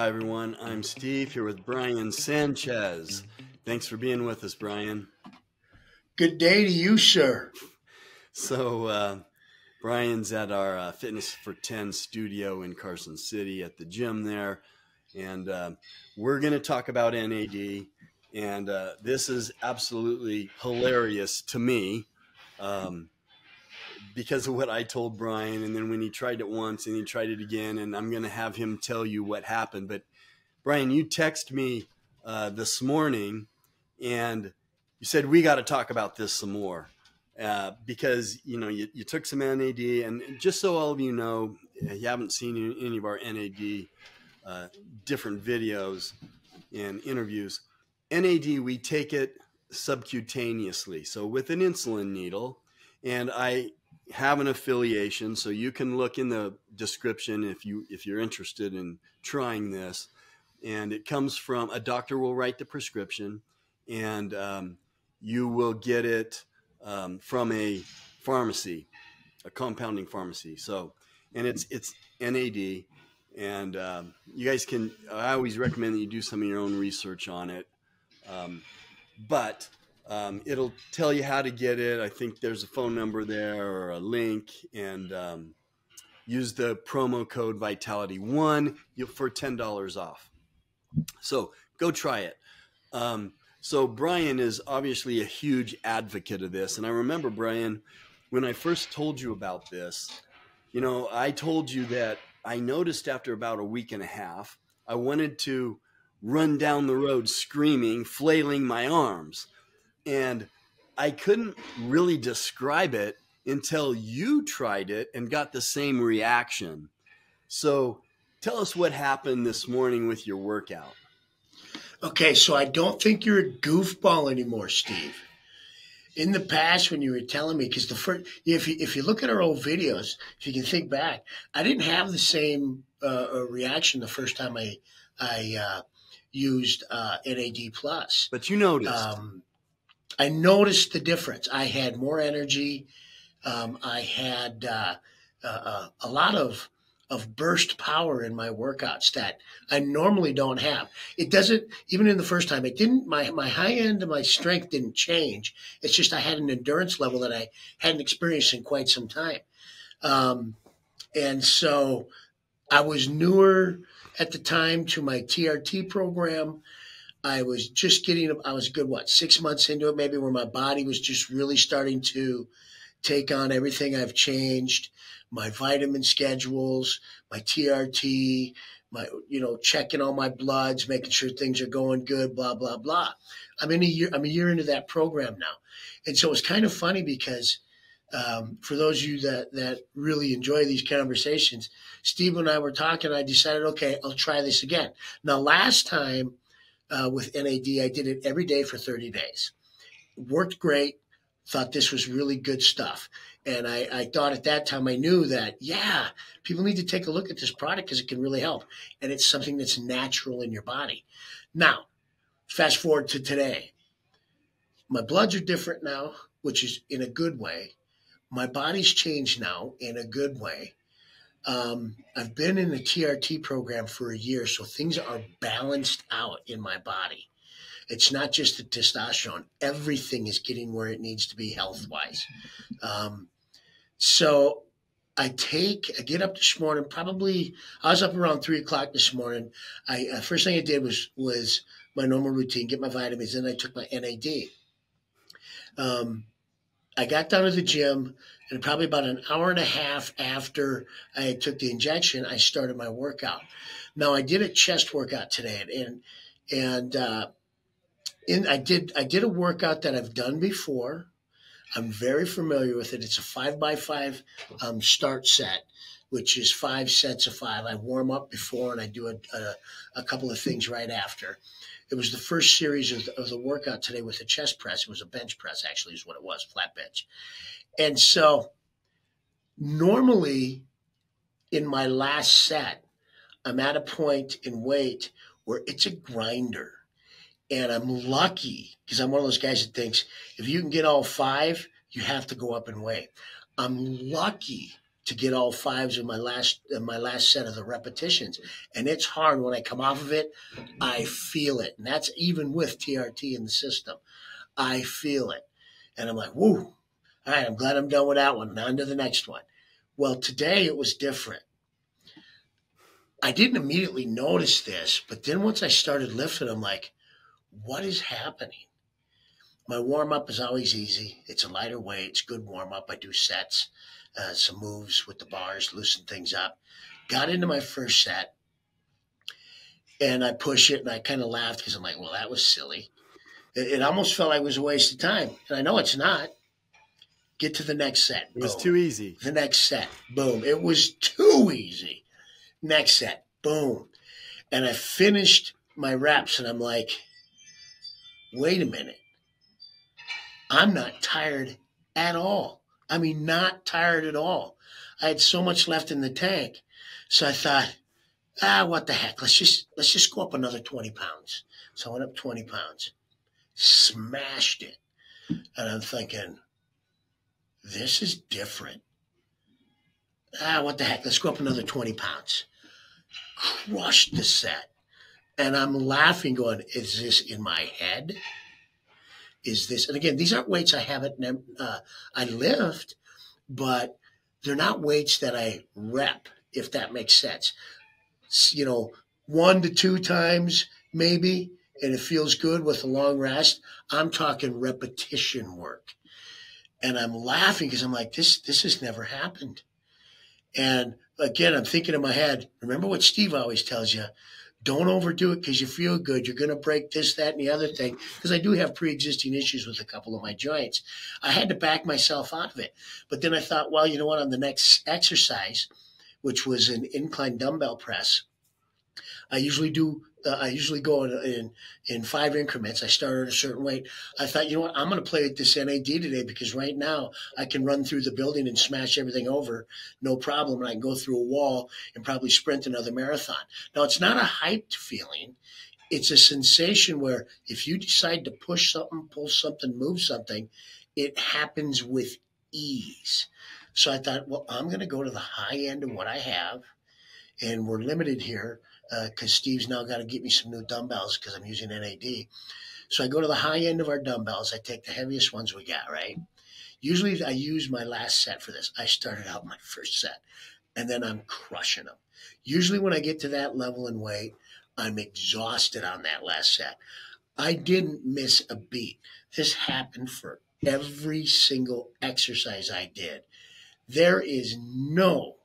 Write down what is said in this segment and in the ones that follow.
Hi everyone, I'm Steve here with Brian Sanchez. Thanks for being with us, Brian. Good day to you, sir. So Brian's at our Fitness for 10 studio in Carson City at the gym there. And we're going to talk about NAD. And this is absolutely hilarious to me because of what I told Brian. And then when he tried it once and he tried it again, and I'm going to have him tell you what happened. But Brian, you text me this morning and you said, we got to talk about this some more because, you know, you took some NAD. And just so all of you know, you haven't seen any of our NAD different videos and interviews. NAD, we take it subcutaneously, so with an insulin needle, and I have an affiliation, so you can look in the description if you're interested in trying this. And it comes from a doctor will write the prescription, and you will get it from a pharmacy, a compounding pharmacy. So, and it's NAD, and you guys can. I always recommend that you do some of your own research on it. But it'll tell you how to get it. I think there's a phone number there or a link, and use the promo code Vitality1 for $10 off. So go try it. So Brian is obviously a huge advocate of this. And I remember, Brian, when I first told you about this, you know, I told you that I noticed after about a week and a half, I wanted to run down the road screaming, flailing my arms. And I couldn't really describe it until you tried it and got the same reaction. So tell us what happened this morning with your workout. Okay, so I don't think you're a goofball anymore, Steve. In the past, when you were telling me, because the first, if you look at our old videos, if you can think back, I didn't have the same reaction the first time I used NAD+. But you noticed. I noticed the difference. I had more energy. I had a lot of burst power in my workouts that I normally don't have. It doesn't, even in the first time, it didn't, my high end and my strength didn't change. It's just I had an endurance level that I hadn't experienced in quite some time. And so I was newer at the time to my TRT program. I was just getting, I was good, what, 6 months into it, maybe, where my body was just really starting to take on everything I've changed, my vitamin schedules, my TRT, my, you know, checking all my bloods, making sure things are going good, blah, blah, blah. I'm a year into that program now. And so it's kind of funny because for those of you that really enjoy these conversations, Steve and I were talking, and I decided, okay, I'll try this again. Now, last time with NAD, I did it every day for 30 days. It worked great. Thought this was really good stuff. And I thought at that time, I knew that, yeah, people need to take a look at this product because it can really help. And it's something that's natural in your body. Now, fast forward to today. My bloods are different now, which is in a good way. My body's changed now in a good way. I've been in the TRT program for a year, so things are balanced out in my body. It's not just the testosterone. Everything is getting where it needs to be health-wise. So I get up this morning, probably, I was up around 3 o'clock this morning. First thing I did was my normal routine, get my vitamins, and I took my NAD. I got down to the gym, and probably about an hour and a half after I took the injection, I started my workout. Now, I did a chest workout today, and I did a workout that I've done before. I'm very familiar with it. It's a 5x5 start set, which is 5 sets of 5. I warm up before, and I do a couple of things right after. It was the first series of the workout today with a chest press. It was a bench press, actually, is what it was, flat bench. And so normally in my last set, I'm at a point in weight where it's a grinder. And I'm lucky because I'm one of those guys that thinks if you can get all 5, you have to go up in weight. I'm lucky to get all fives in my last set of the repetitions. And it's hard. When I come off of it, I feel it. And that's even with TRT in the system. I feel it. And I'm like, woo, all right, I'm glad I'm done with that one. Now on to the next one. Well, today it was different. I didn't immediately notice this, but then once I started lifting, I'm like, what is happening? My warm-up is always easy. It's a lighter weight. It's good warm-up. I do sets, some moves with the bars, loosen things up. Got into my first set, and I push it, and I kind of laughed because I'm like, well, that was silly. It almost felt like it was a waste of time, and I know it's not. Get to the next set. Boom. It was too easy. The next set. Boom. It was too easy. Next set. Boom. And I finished my reps, and I'm like, wait a minute. I'm not tired at all. I mean, not tired at all. I had so much left in the tank. So I thought, what the heck? Let's just go up another 20 pounds. So I went up 20 pounds, smashed it. And I'm thinking, this is different. What the heck? Let's go up another 20 pounds. Crushed the set. And I'm laughing going, is this in my head? Is this, and again, these aren't weights I haven't, I lift, but they're not weights that I rep, if that makes sense. You know, 1 to 2 times maybe, and it feels good with a long rest. I'm talking repetition work. And I'm laughing because I'm like, this has never happened. And again, I'm thinking in my head, remember what Steve always tells you, don't overdo it because you feel good. You're going to break this, that, and the other thing, because I do have pre-existing issues with a couple of my joints. I had to back myself out of it. But then I thought, well, you know what, on the next exercise, which was an incline dumbbell press, I usually go in 5 increments. I start at a certain weight. I thought, you know what, I'm going to play with this NAD today because right now I can run through the building and smash everything over, no problem, and I can go through a wall and probably sprint another marathon. Now, it's not a hyped feeling. It's a sensation where if you decide to push something, pull something, move something, it happens with ease. So I thought, well, I'm going to go to the high end of what I have, and we're limited here. Because Steve's now got to get me some new dumbbells because I'm using NAD. So I go to the high end of our dumbbells. I take the heaviest ones we got, right? Usually I use my last set for this. I started out my first set, and then I'm crushing them. Usually when I get to that level in weight, I'm exhausted on that last set. I didn't miss a beat. This happened for every single exercise I did. There is no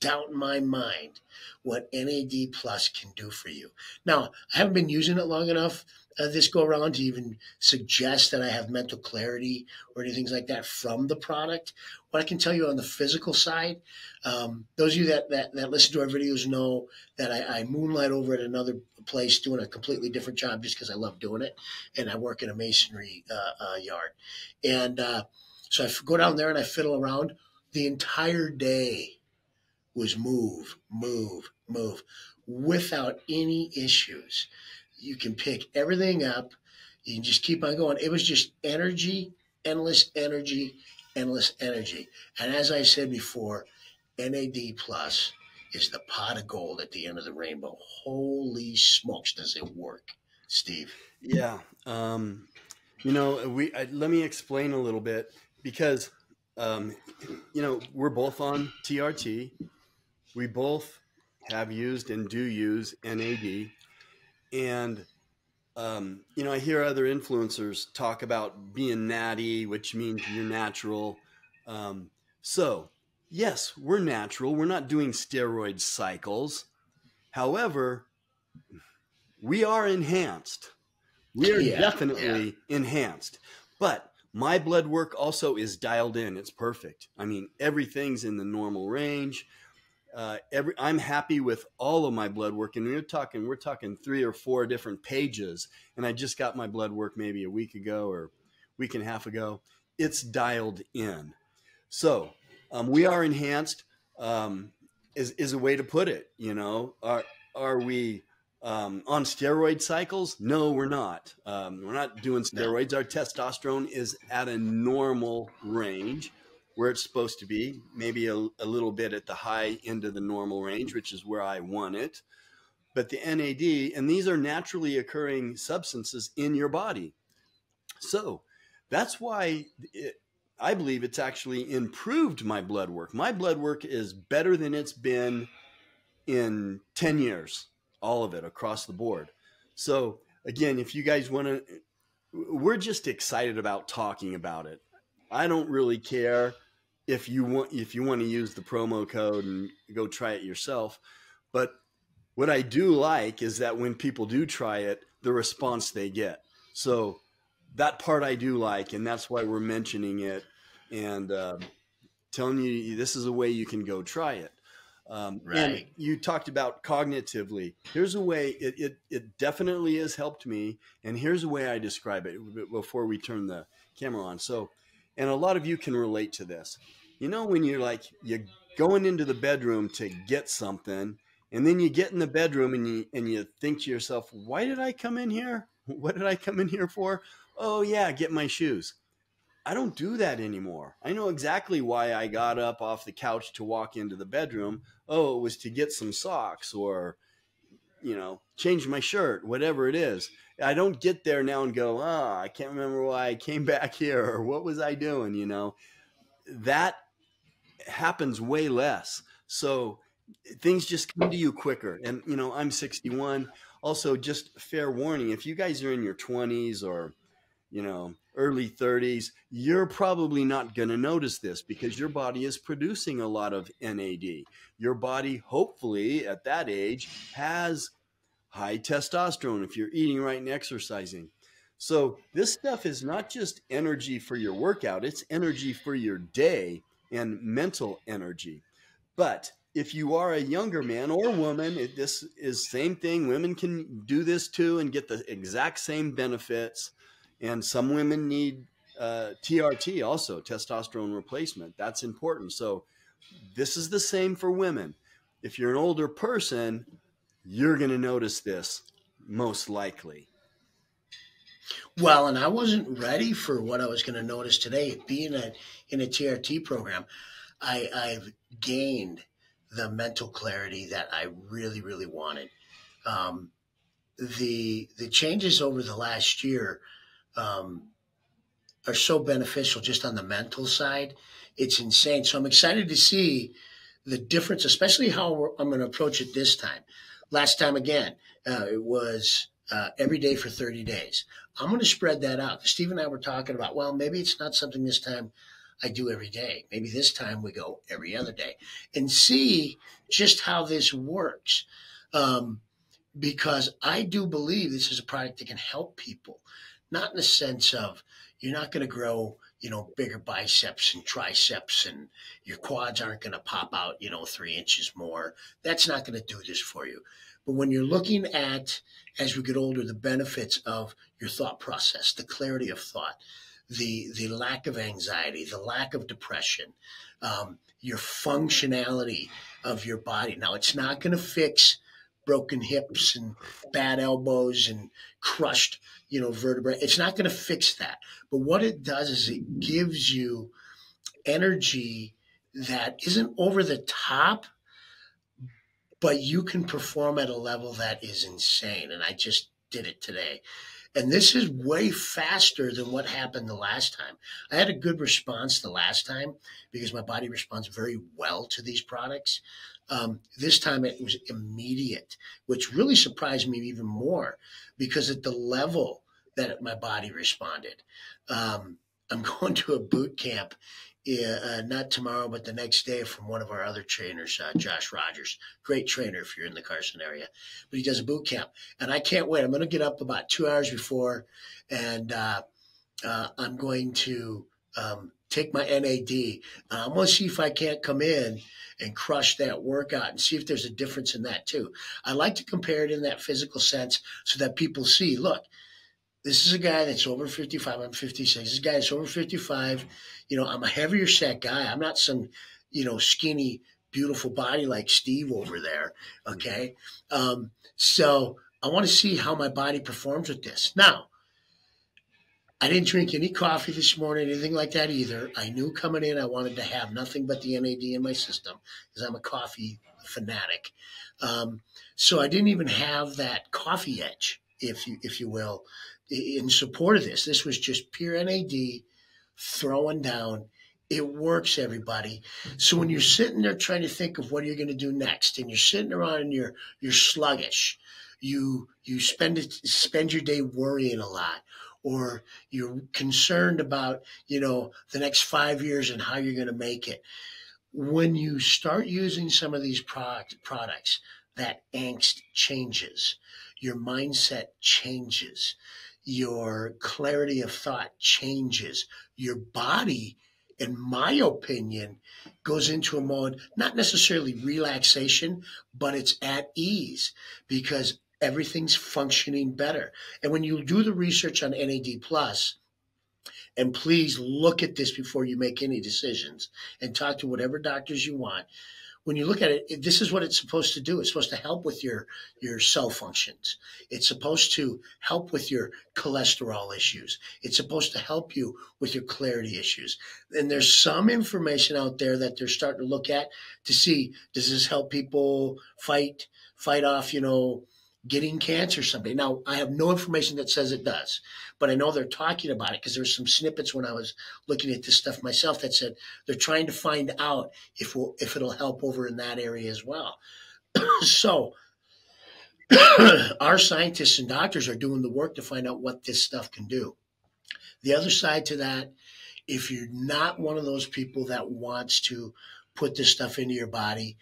doubt in my mind what NAD Plus can do for you. Now, I haven't been using it long enough this go around to even suggest that I have mental clarity or anything like that from the product. What I can tell you on the physical side, those of you that listen to our videos know that I moonlight over at another place doing a completely different job just because I love doing it, and I work in a masonry yard. And so I go down there and I fiddle around the entire day. Was move, move, move without any issues. You can pick everything up. You can just keep on going. It was just energy, endless energy, endless energy. And as I said before, NAD Plus is the pot of gold at the end of the rainbow. Holy smokes, does it work, Steve? Yeah. You know, let me explain a little bit because, you know, we're both on TRT. We both have used and do use NAD. And, you know, I hear other influencers talk about being natty, which means you're natural. So, yes, we're natural. We're not doing steroid cycles. However, we are enhanced. We are definitely enhanced. But my blood work also is dialed in. It's perfect. I mean, everything's in the normal range. I'm happy with all of my blood work, and we're talking 3 or 4 different pages, and I just got my blood work maybe a week ago or week and a half ago. It's dialed in. So we are enhanced is a way to put it. You know, are we on steroid cycles? No, we're not. We're not doing steroids. Our testosterone is at a normal range. where it's supposed to be, maybe a little bit at the high end of the normal range, which is where I want it. But the NAD, and these are naturally occurring substances in your body. So that's why I believe it's actually improved my blood work. My blood work is better than it's been in 10 years, all of it across the board. So again, if you guys want to, we're just excited about talking about it. I don't really care if you want to use the promo code and go try it yourself. But what I do like is that when people do try it, the response they get. So that part I do like, and that's why we're mentioning it and telling you this is a way you can go try it. Right. And you talked about cognitively. Here's a way it definitely has helped me, and here's a way I describe it before we turn the camera on. So, and a lot of you can relate to this. You know, when you're like, you're going into the bedroom to get something, and then you get in the bedroom and you think to yourself, why did I come in here? What did I come in here for? Oh yeah, get my shoes. I don't do that anymore. I know exactly why I got up off the couch to walk into the bedroom. Oh, it was to get some socks or, you know, change my shirt, whatever it is. I don't get there now and go, oh, I can't remember why I came back here or what was I doing, you know. That happens way less. So things just come to you quicker. And, you know, I'm 61. Also, just fair warning, if you guys are in your 20s or, you know, early 30s, you're probably not going to notice this because your body is producing a lot of NAD. Your body, hopefully, at that age, has high testosterone if you're eating right and exercising. So this stuff is not just energy for your workout, it's energy for your day and mental energy. But if you are a younger man or woman, this is same thing. Women can do this too and get the exact same benefits. And some women need TRT also, testosterone replacement. That's important. So this is the same for women. If you're an older person, you're going to notice this most likely. Well, and I wasn't ready for what I was going to notice today. Being in a TRT program, I've gained the mental clarity that I really, really wanted. The changes over the last year are so beneficial just on the mental side. It's insane. So I'm excited to see the difference, especially how I'm going to approach it this time. Last time, again, it was every day for 30 days. I'm going to spread that out. Steve and I were talking about, well, maybe it's not something this time I do every day. Maybe this time we go every other day and see just how this works. Because I do believe this is a product that can help people, not in the sense of you're not going to grow, you know, bigger biceps and triceps and your quads aren't going to pop out, you know, 3 inches more. That's not going to do this for you. But when you're looking at, as we get older, the benefits of your thought process, the clarity of thought, the lack of anxiety, the lack of depression, your functionality of your body. Now, it's not going to fix broken hips and bad elbows and crushed, you know, vertebrae. It's not going to fix that. But what it does is it gives you energy that isn't over the top, but you can perform at a level that is insane. And I just did it today. And this is way faster than what happened the last time. I had a good response the last time because my body responds very well to these products. This time it was immediate, which really surprised me even more because at the level that my body responded. I'm going to a boot camp, not tomorrow, but the next day from one of our other trainers, Josh Rogers, great trainer if you're in the Carson area, but he does a boot camp and I can't wait. I'm going to get up about 2 hours before and I'm going to take my NAD. I'm going to see if I can't come in and crush that workout and see if there's a difference in that too. I like to compare it in that physical sense so that people see, look, this is a guy that's over 55. I'm 56. This guy is over 55. You know, I'm a heavier set guy. I'm not some, you know, skinny, beautiful body like Steve over there. Okay. So I want to see how my body performs with this. Now, I didn't drink any coffee this morning, anything like that either. I knew coming in I wanted to have nothing but the NAD in my system because I'm a coffee fanatic. So I didn't even have that coffee edge, if you will, in support of this. This was just pure NAD throwing down. It works, everybody. So when you're sitting there trying to think of what you're going to do next, and you're sitting around and you're sluggish, you spend your day worrying a lot, or you're concerned about, you know, the next 5 years and how you're going to make it. When you start using some of these products, that angst changes. Your mindset changes. Your clarity of thought changes. Your body, in my opinion, goes into a mode, not necessarily relaxation, but it's at ease because everything's functioning better. And when you do the research on NAD+, and please look at this before you make any decisions and talk to whatever doctors you want. When you look at it, this is what it's supposed to do. It's supposed to help with your cell functions. It's supposed to help with your cholesterol issues. It's supposed to help you with your clarity issues. And there's some information out there that they're starting to look at to see, does this help people fight off, you know, getting cancer someday? Now, I have no information that says it does, but I know they're talking about it because there's some snippets when I was looking at this stuff myself that said they're trying to find out if it'll help over in that area as well. So our scientists and doctors are doing the work to find out what this stuff can do. The other side to that, if you're not one of those people that wants to put this stuff into your body,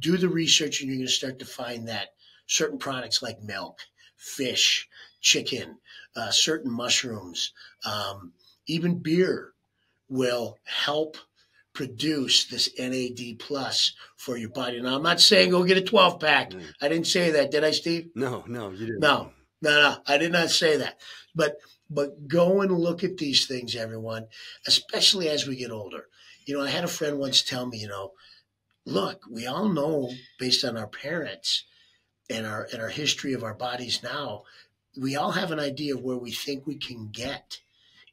do the research and you're going to start to find that certain products like milk, fish, chicken, certain mushrooms, even beer will help produce this NAD+ for your body. Now, I'm not saying go get a 12-pack. Mm. I didn't say that, did I, Steve? No, you didn't. No, I did not say that. But go and look at these things, everyone, especially as we get older. You know, I had a friend once tell me, you know, look, we all know based on our parents and our history of our bodies now, we all have an idea of where we think we can get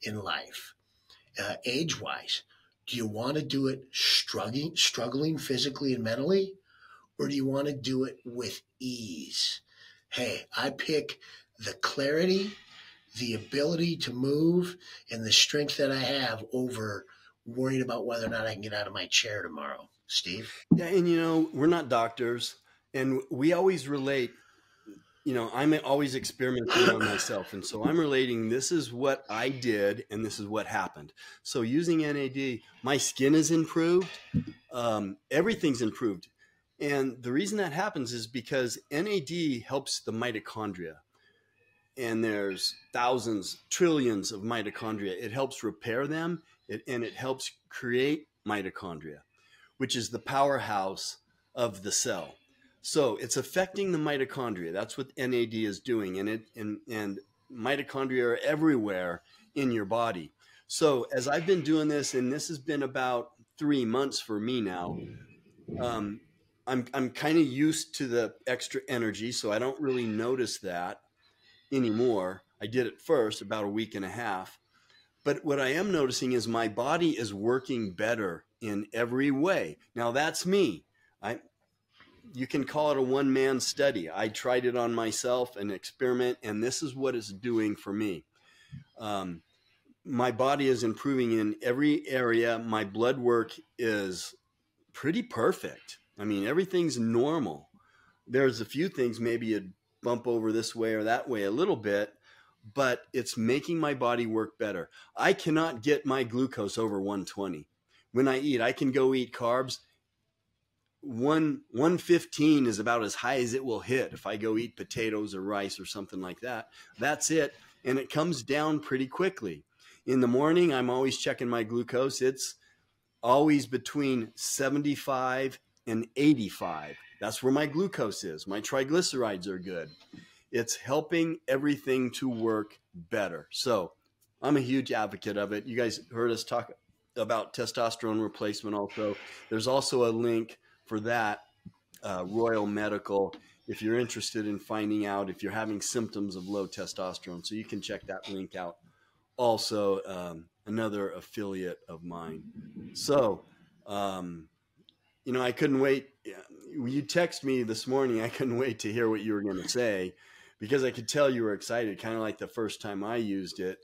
in life, age-wise. Do you want to do it struggling physically and mentally, or do you want to do it with ease? Hey, I pick the clarity, the ability to move, and the strength that I have over worrying about whether or not I can get out of my chair tomorrow. Steve? Yeah, and you know, we're not doctors. And we always relate, you know, I'm always experimenting on myself. And so I'm relating, this is what I did and this is what happened. So using NAD, my skin is improved. Everything's improved. And the reason that happens is because NAD helps the mitochondria. And there's thousands, trillions of mitochondria. It helps repair them, and it helps create mitochondria, which is the powerhouse of the cell. So it's affecting the mitochondria. That's what NAD is doing. And mitochondria are everywhere in your body. So as I've been doing this, and this has been about 3 months for me now, I'm kind of used to the extra energy. So I don't really notice that anymore. I did it first about a week and a half. But what I am noticing is my body is working better in every way. Now that's me. You can call it a one-man study. I tried it on myself, an experiment, and this is what it's doing for me. My body is improving in every area. My blood work is pretty perfect. I mean, everything's normal. There's a few things, maybe you'd bump over this way or that way a little bit, but it's making my body work better. I cannot get my glucose over 120. When I eat, I can go eat carbs. 115 is about as high as it will hit if I go eat potatoes or rice or something like that. That's it. And it comes down pretty quickly. In the morning, I'm always checking my glucose. It's always between 75 and 85. That's where my glucose is. My triglycerides are good. It's helping everything to work better. So I'm a huge advocate of it. You guys heard us talk about testosterone replacement also. There's also a link for that, Royal Medical, if you're interested in finding out if you're having symptoms of low testosterone. So you can check that link out also another affiliate of mine. So, you know, I couldn't wait. You text me this morning. I couldn't wait to hear what you were going to say because I could tell you were excited, kind of like the first time I used it,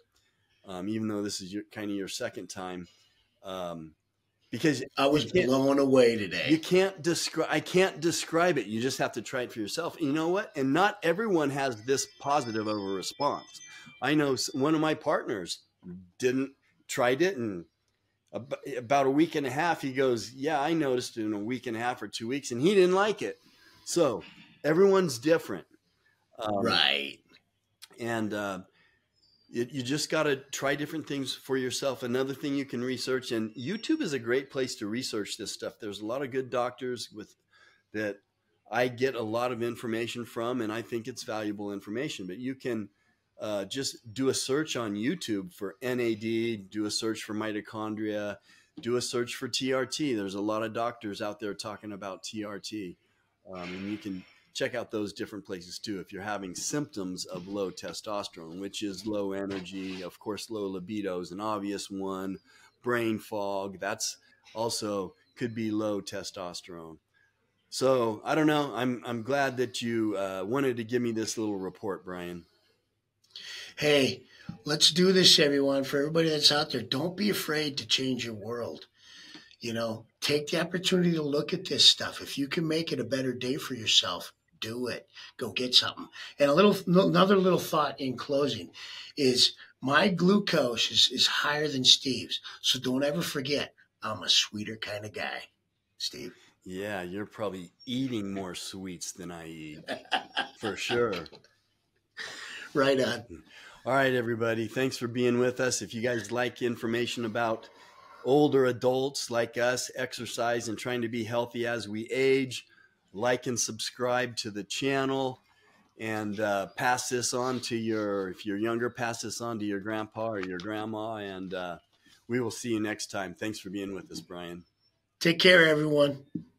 even though this is kind of your second time. Because I was blown away today. You can't describe. I can't describe it. You just have to try it for yourself. And you know what? And not everyone has this positive of a response. I know one of my partners tried it, and about a week and a half, he goes, "Yeah, I noticed it in a week and a half or 2 weeks," and he didn't like it. So everyone's different, right? And you just got to try different things for yourself. Another thing you can research, and YouTube is a great place to research this stuff. There's a lot of good doctors that I get a lot of information from, and I think it's valuable information. But you can just do a search on YouTube for NAD, do a search for mitochondria, do a search for TRT. There's a lot of doctors out there talking about TRT, and you can check out those different places too. If you're having symptoms of low testosterone, which is low energy, of course, low libido is an obvious one. Brain fog, that's also could be low testosterone. So I don't know. I'm glad that you wanted to give me this little report, Brian. Hey, let's do this, everyone. For everybody that's out there, don't be afraid to change your world. You know, take the opportunity to look at this stuff. If you can make it a better day for yourself, do it. Go get something. And another little thought in closing is my glucose is higher than Steve's. So don't ever forget, I'm a sweeter kind of guy, Steve. Yeah, you're probably eating more sweets than I eat, for sure. Right on. All right, everybody. Thanks for being with us. If you guys like information about older adults like us, exercise and trying to be healthy as we age, like and subscribe to the channel, and pass this on to if you're younger, pass this on to your grandpa or your grandma, and we will see you next time. Thanks for being with us, Brian. Take care, everyone.